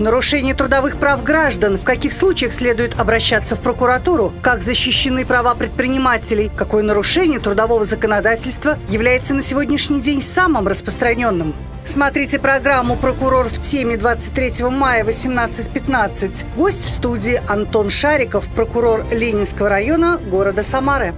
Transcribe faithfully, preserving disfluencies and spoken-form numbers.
Нарушение трудовых прав граждан, в каких случаях следует обращаться в прокуратуру, как защищены права предпринимателей, какое нарушение трудового законодательства является на сегодняшний день самым распространенным. Смотрите программу «Прокурор в теме» двадцать третьего мая восемнадцать пятнадцать. Гость в студии Антон Шариков, прокурор Ленинского района города Самары.